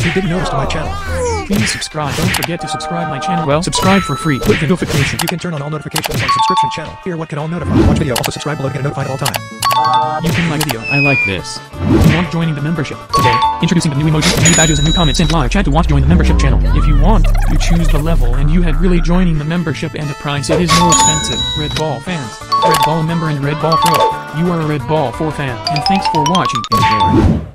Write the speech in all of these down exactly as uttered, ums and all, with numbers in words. If you didn't notice my channel, please subscribe. Don't forget to subscribe my channel. Well, subscribe for free. Click the notification. You can turn on all notifications on subscription channel. Hear what can all notify. Watch video. Also subscribe below to get notified at all time. You can like video. I like this. If you want joining the membership today, introducing the new emojis, new badges, and new comments and live chat to want to join the membership channel. If you want, you choose the level and you had really joining the membership and the price. It is more expensive. Red Ball fans, Red Ball member and Red Ball pro, you are a Red Ball four fan. And thanks for watching. Enjoy.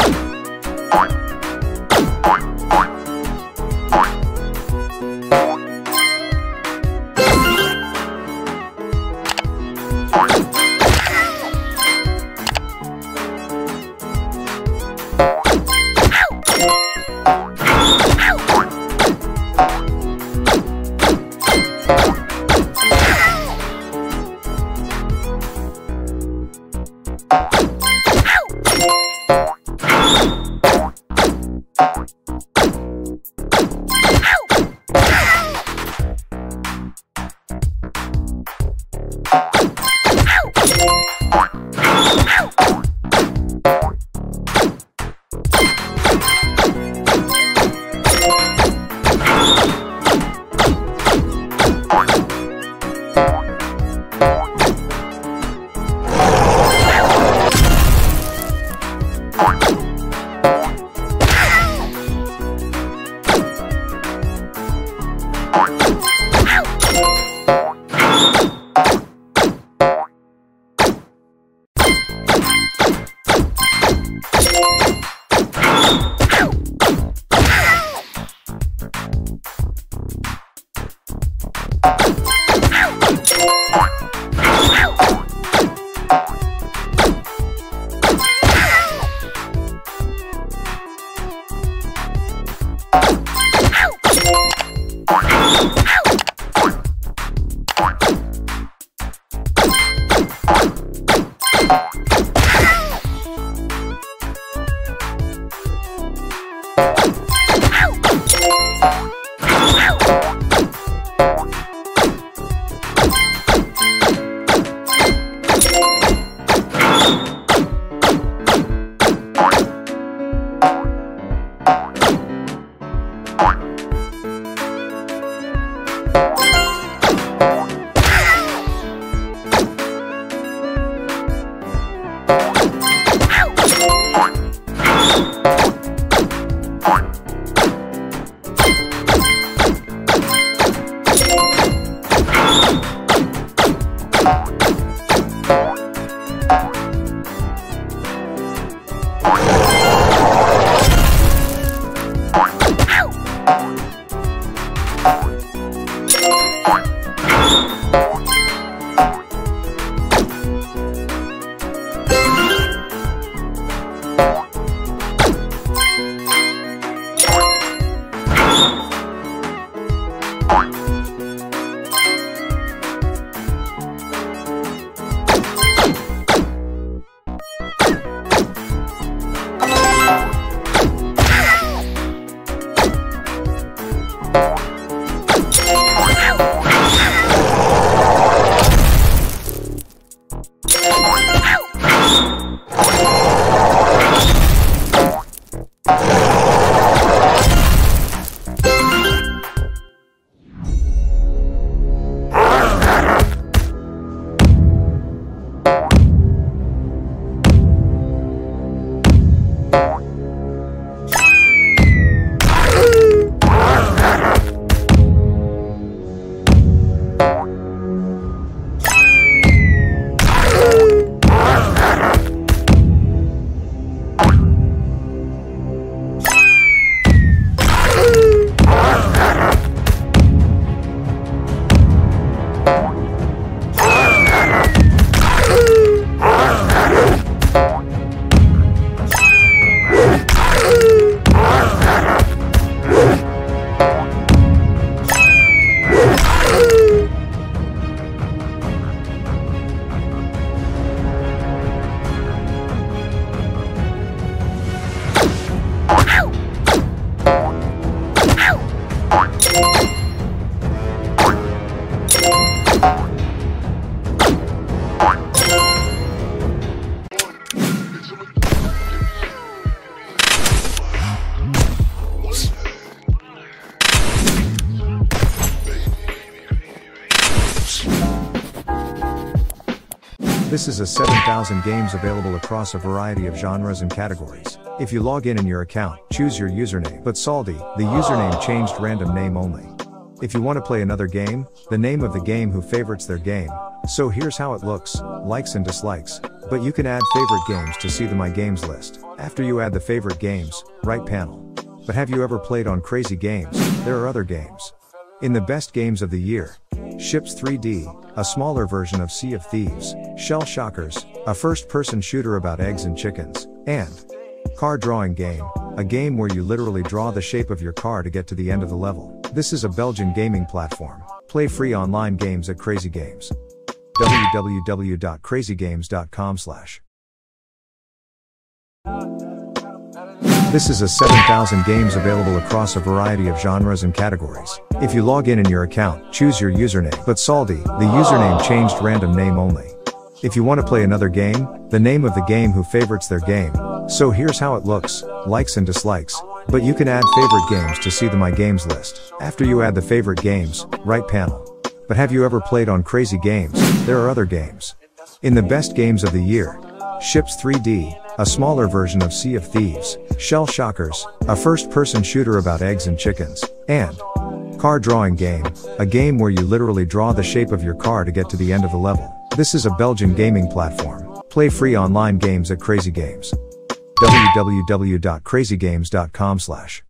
What? This is a seven thousand games available across a variety of genres and categories. If you log in in your account, choose your username. But Saldi, the username changed, random name only. If you want to play another game, the name of the game who favorites their game. So here's how it looks, likes and dislikes. But you can add favorite games to see the My Games list. After you add the favorite games, right panel. But have you ever played on Crazy Games? There are other games. In the best games of the year, Ships three D, a smaller version of Sea of Thieves, Shell Shockers, a first-person shooter about eggs and chickens, and Car Drawing Game, a game where you literally draw the shape of your car to get to the end of the level. This is a Belgian gaming platform. Play free online games at Crazy Games. w w w dot crazy games dot com slash This is a seven thousand games available across a variety of genres and categories. If you log in in your account, choose your username, but Saldi, the username changed random name only. If you want to play another game, the name of the game who favorites their game. So here's how it looks, likes and dislikes, but you can add favorite games to see the My Games list. After you add the favorite games, right panel. But have you ever played on Crazy Games? There are other games. In the best games of the year, Ships three D, a smaller version of Sea of Thieves, Shell Shockers, a first-person shooter about eggs and chickens, and Car Drawing Game, a game where you literally draw the shape of your car to get to the end of the level. This is a Belgian gaming platform. Play free online games at Crazy Games. w w w dot crazy games dot com slash